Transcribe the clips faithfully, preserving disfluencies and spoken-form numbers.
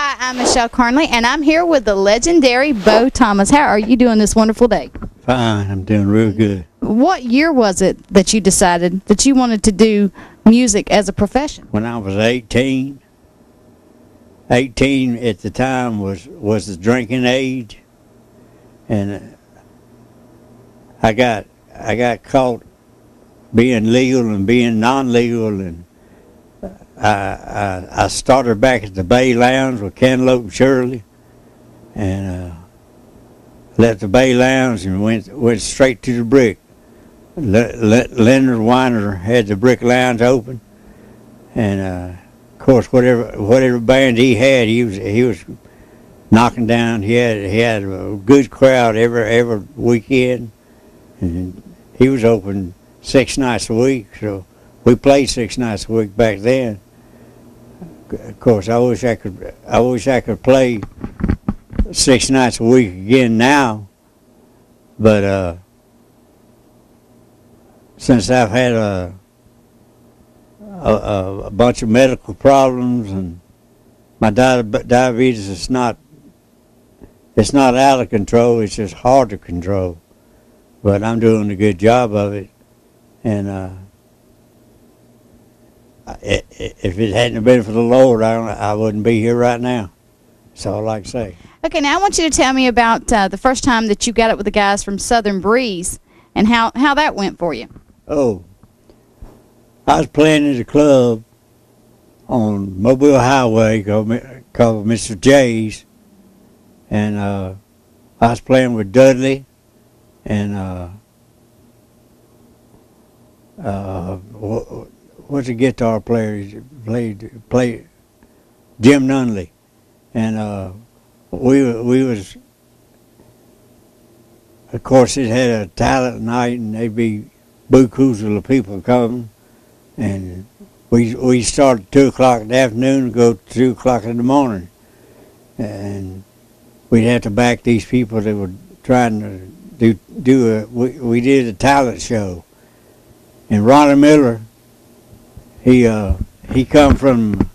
Hi, I'm Michelle Carnley, and I'm here with the legendary Beau Thomas. How are you doing this wonderful day? Fine. I'm doing real good. What year was it that you decided that you wanted to do music as a profession? When I was eighteen. eighteen at the time was, was the drinking age. And I got, I got caught being legal and being non-legal, and I, I, I started back at the Bay Lounge with Ken Loeb Shirley, and uh, left the Bay Lounge and went went straight to the Brick. Le, Le, Leonard Weiner had the Brick Lounge open, and uh, of course whatever whatever band he had, he was he was knocking down. He had he had a good crowd every every weekend, and he was open six nights a week. So we played six nights a week back then. Of course, I wish I could. I wish I could play six nights a week again now. But uh, since I've had a, a a bunch of medical problems, and my di diabetes is not it's not out of control. It's just hard to control. But I'm doing a good job of it, and. Uh, If it hadn't been for the Lord, I, don't, I wouldn't be here right now. That's all I can say. Okay, now I want you to tell me about uh, the first time that you got up with the guys from Southern Breeze and how, how that went for you. Oh, I was playing in the club on Mobile Highway called, called Mister J's, and uh, I was playing with Dudley and uh, uh, what's a guitar player? He played, played Jim Nunley, and uh, we we was, of course, it had a talent night, and there'd be boo-koozle of people coming, and we we started at two o'clock in the afternoon and go to two o'clock in the morning, and we'd have to back these people that were trying to do do a we we did a talent show, and Ronnie Miller. He uh, he come from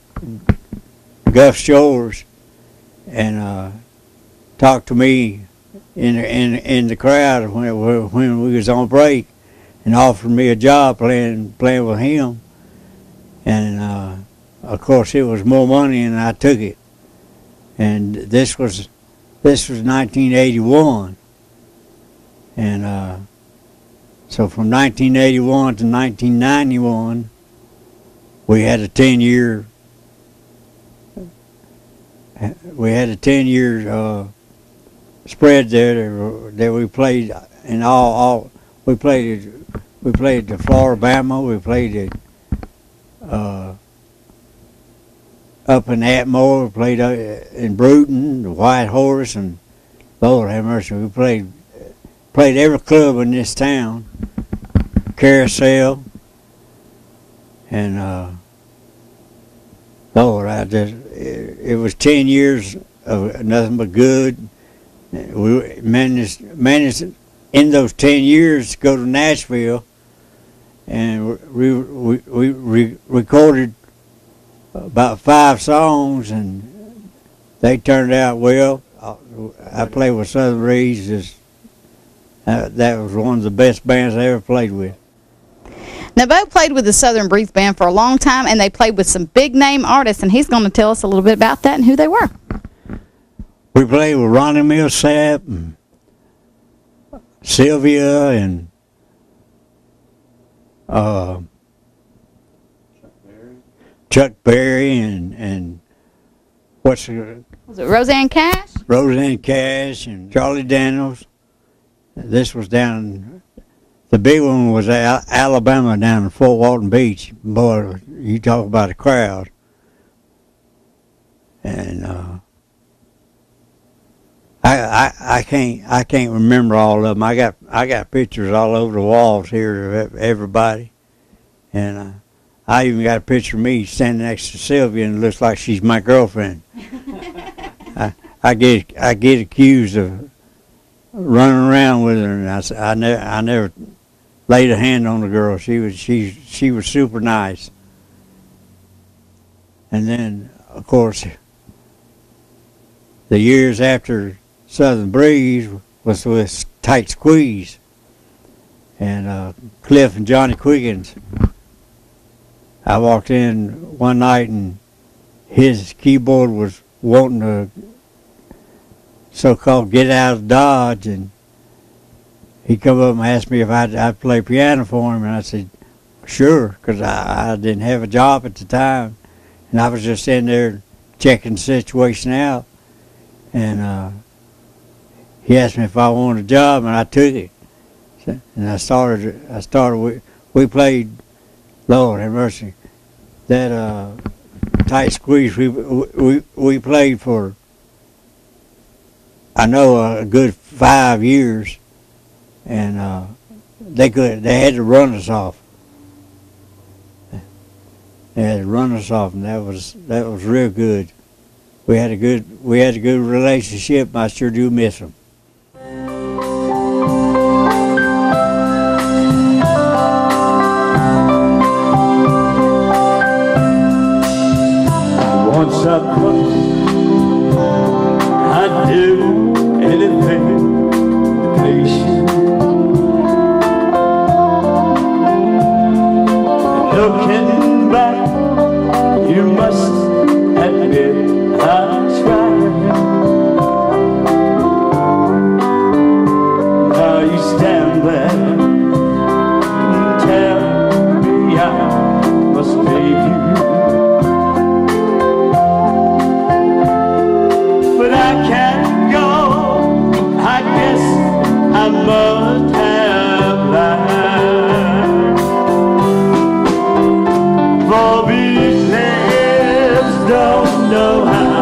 Gulf Shores, and uh, talked to me in the, in in the crowd when when we was on break, and offered me a job playing playing with him, and uh, of course it was more money, and I took it. And this was this was nineteen eighty-one, and uh, so from nineteen eighty-one to nineteen ninety-one. We had a ten-year. We had a ten-year uh, spread there that, that we played in all. All we played, we played the Flora-Bama. We played at, uh, up in Atmore. We played in Bruton, the White Horse, and Lord have mercy. We played played every club in this town. Carousel. And uh, Lord, I just, it, it was ten years of nothing but good. We managed, managed in those ten years to go to Nashville, and we, we, we, we recorded about five songs, and they turned out well. I played with Southern Breeze. Just, uh, that was one of the best bands I ever played with. Now, Beau played with the Southern Breeze Band for a long time, and they played with some big-name artists, and he's going to tell us a little bit about that and who they were. We played with Ronnie Millsap and Sylvia and uh, Chuck Berry, Chuck Berry and, and what's the, was it Roseanne Cash? Roseanne Cash and Charlie Daniels. This was down... The big one was Alabama down in Fort Walton Beach. Boy, you talk about a crowd. And uh, I, I I can't I can't remember all of them. I got I got pictures all over the walls here of everybody, and uh, I even got a picture of me standing next to Sylvia, and it looks like she's my girlfriend. I I get I get accused of running around with her, and I I never I never. laid a hand on the girl. She was she she was super nice. And then, of course, the years after Southern Breeze was with Tight Squeeze, and uh, Cliff and Johnny Quiggins. I walked in one night and his keyboard was wanting to so-called get out of Dodge, and he come up and asked me if I'd, I'd play piano for him, and I said sure, because I, I didn't have a job at the time, and I was just in there checking the situation out, and uh, he asked me if I wanted a job, and I took it. So, and I started, I started we, we played, Lord have mercy, that uh, Tight Squeeze, we, we, we played for, I know, a good five years, and uh, they could, they had to run us off. They had to run us off, and that was that was real good. We had a good we had a good relationship. And I sure do miss them. Once I promised I'd do anything to please you. Looking back, you must admit I tried. Now you stand there and tell me I must pay you. For these lips don't know how.